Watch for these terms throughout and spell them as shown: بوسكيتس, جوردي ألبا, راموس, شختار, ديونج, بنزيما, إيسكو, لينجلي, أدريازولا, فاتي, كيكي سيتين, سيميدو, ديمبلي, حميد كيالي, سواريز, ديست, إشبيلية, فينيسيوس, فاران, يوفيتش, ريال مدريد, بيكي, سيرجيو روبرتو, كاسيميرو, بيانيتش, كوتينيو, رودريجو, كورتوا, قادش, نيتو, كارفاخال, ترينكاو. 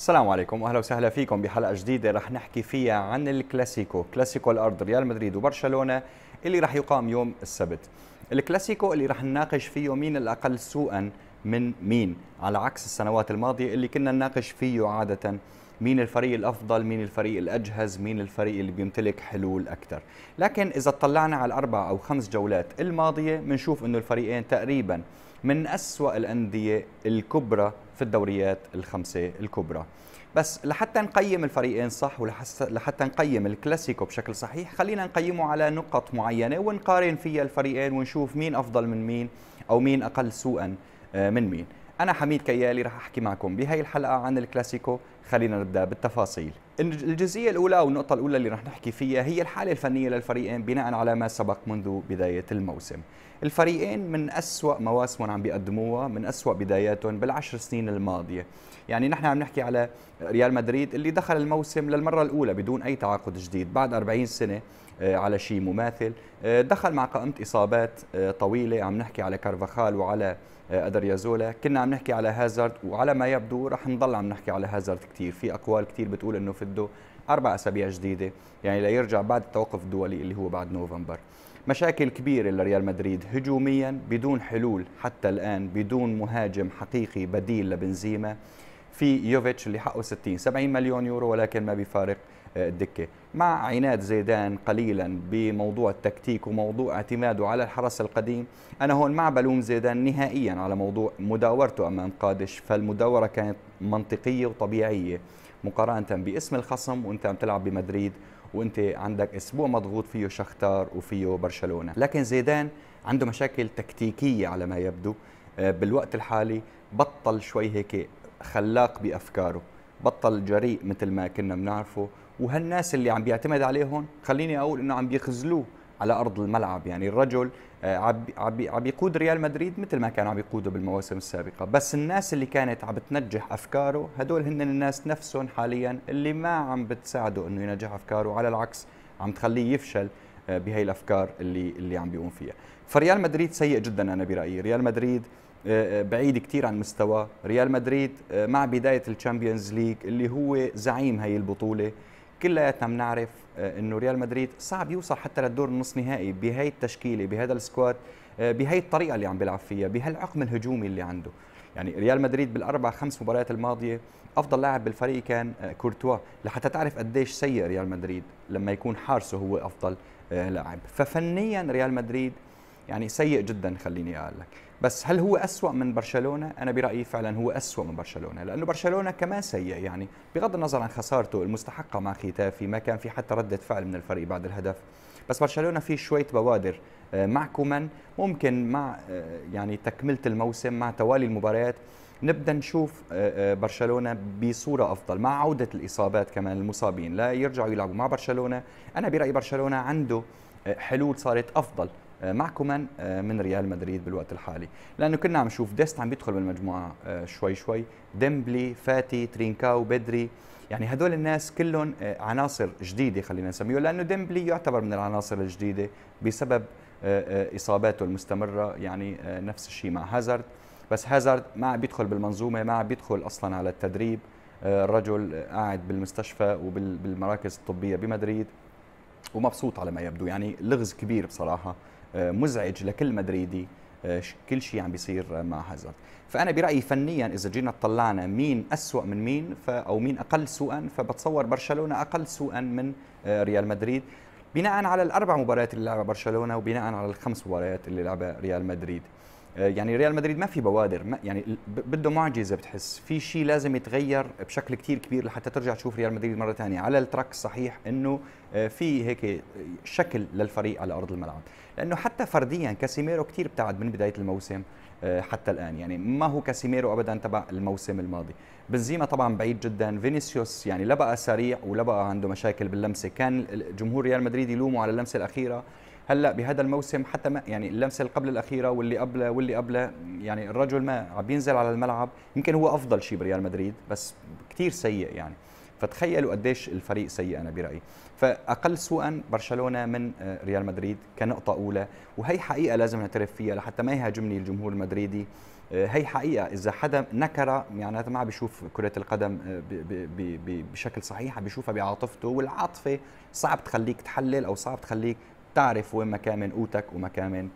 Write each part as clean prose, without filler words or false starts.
السلام عليكم واهلا وسهلا فيكم بحلقه جديده رح نحكي فيها عن الكلاسيكو، كلاسيكو الارض ريال مدريد وبرشلونه اللي رح يقام يوم السبت. الكلاسيكو اللي رح نناقش فيه مين الاقل سوءا من مين، على عكس السنوات الماضيه اللي كنا نناقش فيه عاده مين الفريق الافضل، مين الفريق الاجهز، مين الفريق اللي بيمتلك حلول اكثر. لكن اذا اطلعنا على الاربع او خمس جولات الماضيه بنشوف انه الفريقين تقريبا من أسوأ الأندية الكبرى في الدوريات الخمسة الكبرى. بس لحتى نقيم الفريقين صح ولحتى نقيم الكلاسيكو بشكل صحيح خلينا نقيمه على نقط معينة ونقارن فيها الفريقين ونشوف مين أفضل من مين أو مين أقل سوءا من مين. أنا حميد كيالي رح أحكي معكم بهاي الحلقة عن الكلاسيكو. خلينا نبدأ بالتفاصيل. الجزئية الأولى أو النقطة الأولى اللي رح نحكي فيها هي الحالة الفنية للفريقين بناء على ما سبق منذ بداية الموسم. الفريقين من أسوأ مواسمهم عم بيقدموها، من أسوأ بداياتهم بالعشر سنين الماضية. يعني نحن عم نحكي على ريال مدريد اللي دخل الموسم للمرة الأولى بدون أي تعاقد جديد بعد 40 سنة على شيء مماثل، دخل مع قائمة إصابات طويلة. عم نحكي على كارفاخال وعلى أدريازولا، كنا عم نحكي على هازارد، وعلى ما يبدو رح نضل عم نحكي على هازارد كتير. في أقوال كتير بتقول إنه فده 4 أسابيع جديدة، يعني ليرجع بعد التوقف الدولي اللي هو بعد نوفمبر. مشاكل كبيرة لريال مدريد هجوميا بدون حلول حتى الآن، بدون مهاجم حقيقي بديل لبنزيما. في يوفيتش اللي حقه 60-70 مليون يورو ولكن ما بيفارق الدكة، مع عناد زيدان قليلا بموضوع التكتيك وموضوع اعتماده على الحرس القديم. أنا هون ما بلوم زيدان نهائيا على موضوع مداورته أمام قادش، فالمداورة كانت منطقية وطبيعية مقارنة باسم الخصم، وانت عم تلعب بمدريد وانت عندك اسبوع مضغوط فيه شختار وفيه برشلونة. لكن زيدان عنده مشاكل تكتيكية على ما يبدو بالوقت الحالي، بطل شوي هيك خلاق بأفكاره، بطل جريء مثل ما كنا بنعرفه، وهالناس اللي عم بيعتمد عليهم خليني اقول انه عم بيخزلوه على ارض الملعب. يعني الرجل عم بيقود ريال مدريد مثل ما كان عم بيقوده بالمواسم السابقه، بس الناس اللي كانت عم بتنجح افكاره هدول هن الناس نفسهم حاليا اللي ما عم بتساعده انه ينجح افكاره، على العكس عم تخليه يفشل بهي الافكار اللي عم بيقوم فيها. فريال مدريد سيء جدا، انا برايي ريال مدريد بعيد كثير عن مستواه. ريال مدريد مع بدايه الشامبيونز ليج اللي هو زعيم هي البطوله كلياتنا بنعرف انه ريال مدريد صعب يوصل حتى للدور النصف نهائي بهي التشكيله، بهذا السكواد، بهي الطريقه اللي عم بيلعب فيها، بهالعقم الهجومي اللي عنده. يعني ريال مدريد بالاربع خمس مباريات الماضيه افضل لاعب بالفريق كان كورتوا، لحتى تعرف قديش سيء ريال مدريد لما يكون حارسه هو افضل لاعب. ففنيا ريال مدريد يعني سيء جدا خليني اقول لك. بس هل هو أسوأ من برشلونة؟ أنا برأيي فعلا هو أسوأ من برشلونة، لأنه برشلونة كمان سيء. يعني بغض النظر عن خسارته المستحقة مع ختافي ما كان في حتى ردة فعل من الفريق بعد الهدف، بس برشلونة في شوية بوادر مع كومان ممكن مع يعني تكملة الموسم مع توالي المباريات نبدأ نشوف برشلونة بصورة أفضل مع عودة الإصابات كمان المصابين لا يرجعوا يلعبوا مع برشلونة. أنا برأيي برشلونة عنده حلول صارت أفضل معكم من ريال مدريد بالوقت الحالي، لانه كنا عم نشوف ديست عم بيدخل بالمجموعه شوي شوي، ديمبلي، فاتي، ترينكاو، بدري، يعني هدول الناس كلهم عناصر جديده خلينا نسميه، لانه ديمبلي يعتبر من العناصر الجديده بسبب اصاباته المستمره. يعني نفس الشيء مع هازارد، بس هازارد ما عم بيدخل بالمنظومه، ما عم بيدخل اصلا على التدريب، الرجل قاعد بالمستشفى وبالمراكز الطبيه بمدريد ومبسوط على ما يبدو. يعني لغز كبير بصراحه، مزعج لكل مدريدي كل شيء عم بيصير مع هازارد. فأنا برأيي فنيا إذا جينا طلعنا مين أسوأ من مين أو مين أقل سوءا، فبتصور برشلونة أقل سوءا من ريال مدريد بناء على الأربع مباريات اللي لعبها برشلونة وبناء على الخمس مباريات اللي لعبها ريال مدريد. يعني ريال مدريد ما في بوادر، ما يعني بده معجزة، بتحس في شيء لازم يتغير بشكل كتير كبير لحتى ترجع تشوف ريال مدريد مرة ثانية على التراك الصحيح، انه في هيك شكل للفريق على أرض الملعب. لأنه حتى فرديا كاسيميرو كتير ابتعد من بداية الموسم حتى الآن، يعني ما هو كاسيميرو أبدا تبع الموسم الماضي. بنزيما طبعا بعيد جدا، فينيسيوس يعني لا بقى سريع ولا بقى عنده مشاكل باللمسة، كان جمهور ريال مدريد يلومه على اللمسة الأخيرة. هلا بهذا الموسم حتى ما يعني اللمسه اللي قبل الاخيره واللي قبلها واللي قبلها، يعني الرجل ما عم بينزل على الملعب. يمكن هو افضل شيء بريال مدريد بس كثير سيء. يعني فتخيلوا قديش الفريق سيء انا برايي. فاقل سوءا برشلونه من ريال مدريد كنقطه اولى، وهي حقيقه لازم نعترف فيها لحتى ما يهاجمني الجمهور المدريدي هي حقيقة. إذا حدا نكرة يعني هذا ما بيشوف كرة القدم بشكل صحيح، بيشوفها بعاطفته، والعاطفة صعب تخليك تحلل أو صعب تخليك تعرف وين مكامن قوتك ومكامن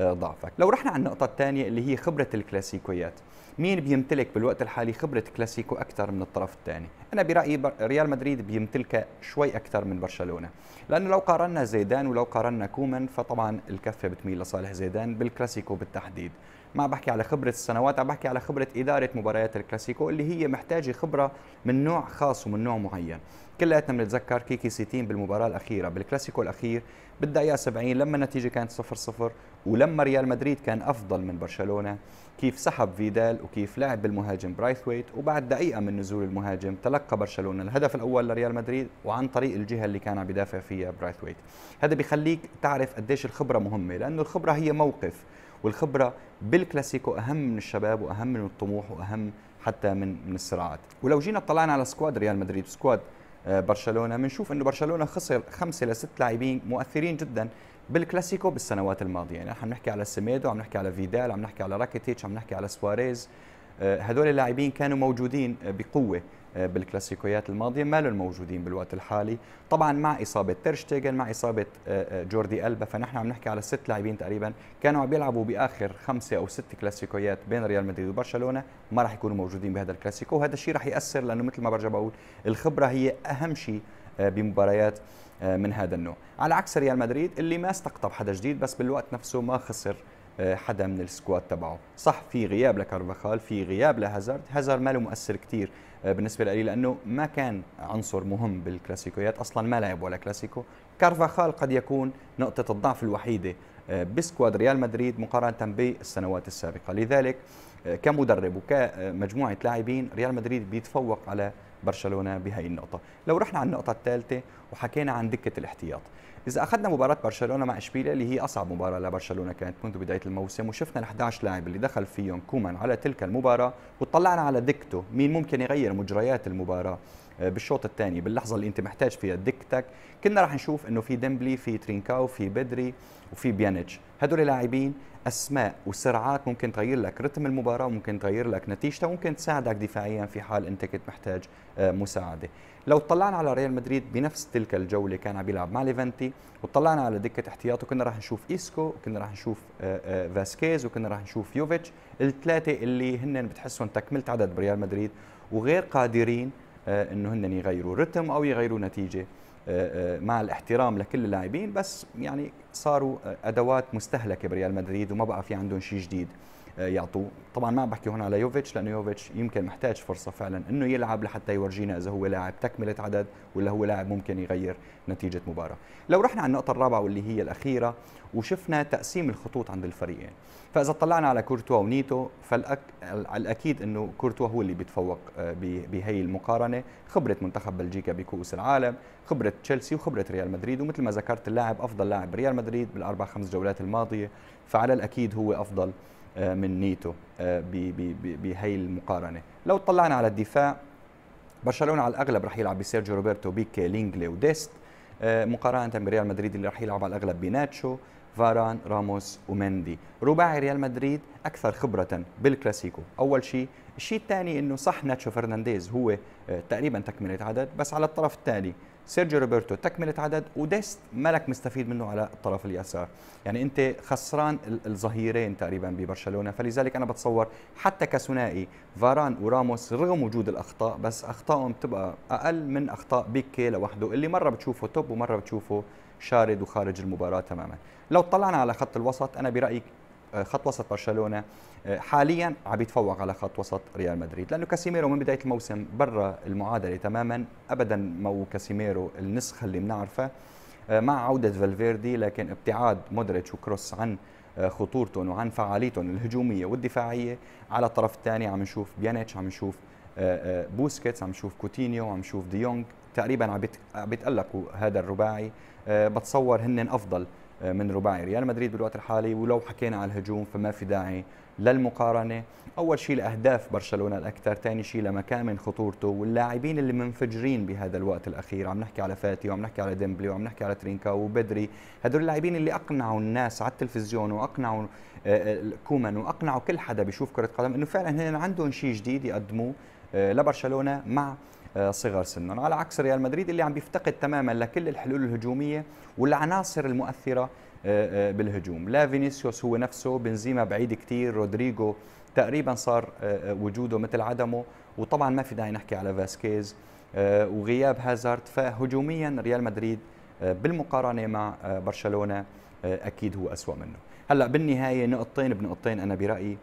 ضعفك. لو رحنا على النقطة الثانية اللي هي خبرة الكلاسيكويات، مين بيمتلك بالوقت الحالي خبرة كلاسيكو أكثر من الطرف الثاني؟ أنا برأيي ريال مدريد بيمتلكها شوي أكثر من برشلونة، لأنه لو قارنا زيدان ولو قارنا كومان فطبعا الكفة بتميل لصالح زيدان بالكلاسيكو بالتحديد. ما بحكي على خبرة السنوات، عم بحكي على خبرة إدارة مباريات الكلاسيكو اللي هي محتاجة خبرة من نوع خاص ومن نوع معين. كلياتنا بنتذكر كيكي سيتين بالمباراة الأخيرة بالكلاسيكو الأخير بالدقيقة 70 لما النتيجة كانت 0-0 ولما ريال مدريد كان أفضل من برشلونة، كيف سحب فيدال وكيف لعب بالمهاجم برايثويت، وبعد دقيقة من نزول المهاجم تلقى برشلونة الهدف الأول لريال مدريد وعن طريق الجهة اللي كان عم يدافع فيها برايثويت. هذا بيخليك تعرف قديش الخبرة مهمة، لأنه الخبرة هي موقف، والخبرة بالكلاسيكو أهم من الشباب وأهم من الطموح وأهم حتى من الصراعات. ولو جينا طلعنا على سكواد ريال مدريد وسكواد برشلونة بنشوف أنه برشلونة خسر 5 إلى 6 لاعبين مؤثرين جدا بالكلاسيكو بالسنوات الماضية. يعني عم نحكي على سيميدو، عم نحكي على فيدال، عم نحكي على راكيتيتش، عم نحكي على سواريز. هدول اللاعبين كانوا موجودين بقوة بالكلاسيكويات الماضية، ما لهم موجودين بالوقت الحالي، طبعا مع إصابة تيرشتيغن، مع إصابة جوردي ألبا، فنحن عم نحكي على 6 لاعبين تقريبا كانوا عم بيلعبوا بآخر 5 أو 6 كلاسيكويات بين ريال مدريد وبرشلونة، ما راح يكونوا موجودين بهذا الكلاسيكو، وهذا الشيء راح يأثر، لأنه مثل ما برجع بقول الخبرة هي أهم شيء بمباريات من هذا النوع، على عكس ريال مدريد اللي ما استقطب حدا جديد بس بالوقت نفسه ما خسر حدا من السكواد تبعه. صح في غياب لكارفاخال، في غياب لهازارد، هازارد ما له مؤثر كثير بالنسبه لي لانه ما كان عنصر مهم بالكلاسيكويات، اصلا ما لعب ولا كلاسيكو. كارفاخال قد يكون نقطه الضعف الوحيده بسكواد ريال مدريد مقارنه بالسنوات السابقه، لذلك كمدرب وكمجموعه لاعبين ريال مدريد بيتفوق على برشلونه بهي النقطه. لو رحنا على النقطه الثالثه وحكينا عن دكه الاحتياط، إذا أخذنا مباراة برشلونة مع إشبيلية اللي هي أصعب مباراة لبرشلونة كانت منذ بداية الموسم، وشفنا ال11 لاعب اللي دخل فيهم كومان على تلك المباراة، وطلعنا على دكته مين ممكن يغير مجريات المباراة بالشوط الثاني باللحظة اللي أنت محتاج فيها دكتك، كنا راح نشوف إنه في ديمبلي، في ترينكاو، في بدري، وفي بيانيتش. هدول لاعبين أسماء وسرعات ممكن تغير لك رتم المباراة، ممكن تغير لك نتيجتها، وممكن تساعدك دفاعيا في حال أنت كنت محتاج مساعدة. لو طلعنا على ريال مدريد بنفس تلك الجولة كان عم بيلعب مع ليفانتي، وطلعنا على دكة احتياط وكنا راح نشوف إيسكو، وكنا راح نشوف فاسكيز، وكنا راح نشوف يوفيتش، الثلاثة اللي هن بتحسهم تكملة عدد بريال مدريد وغير قادرين إنه هن يغيروا رتم أو يغيروا نتيجة، مع الاحترام لكل اللاعبين بس يعني صاروا أدوات مستهلكة بريال مدريد وما بقى في عندهم شيء جديد يعطوه. طبعا ما بحكي هون على يوفيتش لأنه يوفيتش يمكن محتاج فرصة فعلا إنه يلعب لحتى يورجينا إذا هو لاعب تكملة عدد ولا هو لاعب ممكن يغير نتيجة مباراة. لو رحنا على النقطة الرابعة واللي هي الأخيرة وشفنا تقسيم الخطوط عند الفريقين، فإذا طلعنا على كورتوا ونيتو فالأكيد إنه كورتوا هو اللي بيتفوق بهي المقارنة، خبرة منتخب بلجيكا بكؤوس العالم، خبرة تشيلسي وخبرة ريال مدريد، ومثل ما ذكرت اللاعب أفضل لاعب ريال مدريد بال4-5 جولات الماضية، فعلى الأكيد هو أفضل من نيتو بهي المقارنة. لو طلعنا على الدفاع برشلونة على الأغلب رح يلعب بسيرجيو روبرتو، بيكي، لينجلي وديست، مقارنة بريال مدريد اللي رح يلعب على الأغلب بناتشو، فاران، راموس ومندي. رباعي ريال مدريد أكثر خبرة بالكلاسيكو. أول شيء، الشيء الثاني إنه صح ناتشو فرنانديز هو تقريبا تكملة عدد، بس على الطرف الثاني سيرجيو روبرتو تكملة عدد وديست مالك مستفيد منه على الطرف اليسار، يعني أنت خسران الظهيرين تقريبا ببرشلونة، فلذلك أنا بتصور حتى كثنائي فاران وراموس رغم وجود الأخطاء بس أخطائهم بتبقى أقل من أخطاء بيكي لوحده اللي مرة بتشوفه توب ومرة بتشوفه شارد وخارج المباراة تماما. لو طلعنا على خط الوسط، أنا برأيي خط وسط برشلونة حاليا عم يتفوق على خط وسط ريال مدريد، لأنه كاسيميرو من بداية الموسم برا المعادلة تماما، أبدا مو كاسيميرو النسخة اللي بنعرفها، مع عودة فالفيردي لكن ابتعاد مودريتش وكروس عن خطورتهم وعن فعاليتهم الهجومية والدفاعية. على الطرف الثاني عم نشوف بيانيتش، عم نشوف بوسكيتس، عم نشوف كوتينيو، عم نشوف ديونج، تقريبا عم بيتألقوا هذا الرباعي، بتصور هن أفضل من رباعي ريال مدريد بالوقت الحالي. ولو حكينا على الهجوم فما في داعي للمقارنة، أول شيء لأهداف برشلونة الأكثر، ثاني شيء لمكامن خطورته واللاعبين اللي منفجرين بهذا الوقت الأخير. عم نحكي على فاتي وعم نحكي على ديمبلي وعم نحكي على ترينكاو وبدري، هدول اللاعبين اللي أقنعوا الناس على التلفزيون وأقنعوا كومان وأقنعوا كل حدا بيشوف كرة قدم إنه فعلا هن عندهم شيء جديد يقدموه لبرشلونة مع صغر سنهم، على عكس ريال مدريد اللي عم بيفتقد تماما لكل الحلول الهجومية والعناصر المؤثرة بالهجوم. لا فينيسيوس هو نفسه، بنزيما بعيد كتير، رودريجو تقريبا صار وجوده مثل عدمه، وطبعا ما في داعي نحكي على فاسكيز وغياب هازارد. فهجوميا ريال مدريد بالمقارنة مع برشلونة أكيد هو أسوأ منه. هلأ بالنهاية نقطتين بنقطتين أنا برأيي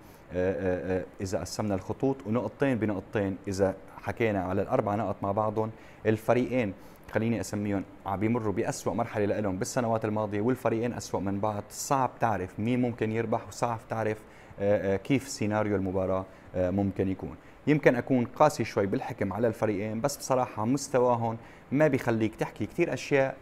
إذا قسمنا الخطوط، ونقطتين بنقطتين إذا حكينا على الأربع نقط مع بعضهم. الفريقين خليني أسميهم عم بيمروا بأسوأ مرحلة لهم بالسنوات الماضية، والفريقين أسوأ من بعض، صعب تعرف مين ممكن يربح وصعب تعرف كيف سيناريو المباراة ممكن يكون. يمكن أكون قاسي شوي بالحكم على الفريقين، بس بصراحة مستواهم ما بيخليك تحكي كثير أشياء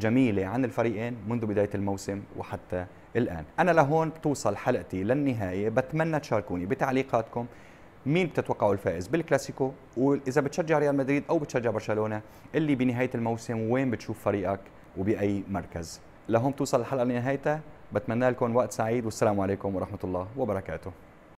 جميلة عن الفريقين منذ بداية الموسم وحتى الآن. أنا لهون بتوصل حلقتي للنهاية، بتمنى تشاركوني بتعليقاتكم مين بتتوقعوا الفائز بالكلاسيكو، وإذا بتشجع ريال مدريد أو بتشجع برشلونة اللي بنهاية الموسم وين بتشوف فريقك وبأي مركز. لهون توصل الحلقة لنهايتها، بتمنى لكم وقت سعيد والسلام عليكم ورحمة الله وبركاته.